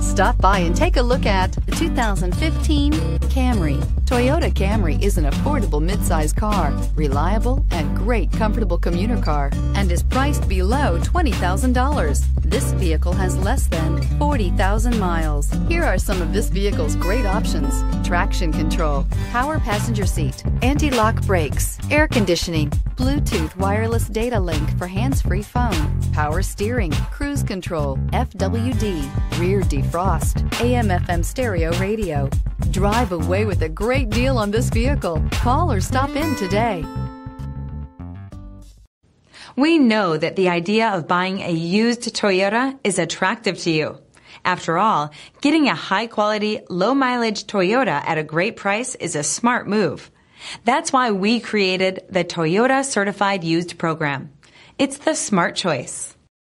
Stop by and take a look at the 2015 Camry. Toyota Camry is an affordable midsize car, reliable and great comfortable commuter car, and is priced below $20,000. This vehicle has less than 40,000 miles. Here are some of this vehicle's great options: traction control, power passenger seat, anti-lock brakes, air conditioning, Bluetooth wireless data link for hands-free phone, power steering, cruise control, FWD, rear defrost, AM/FM stereo radio. Drive away with a great deal on this vehicle. Call or stop in today. We know that the idea of buying a used Toyota is attractive to you. After all, getting a high-quality, low-mileage Toyota at a great price is a smart move. That's why we created the Toyota Certified Used program. It's the smart choice.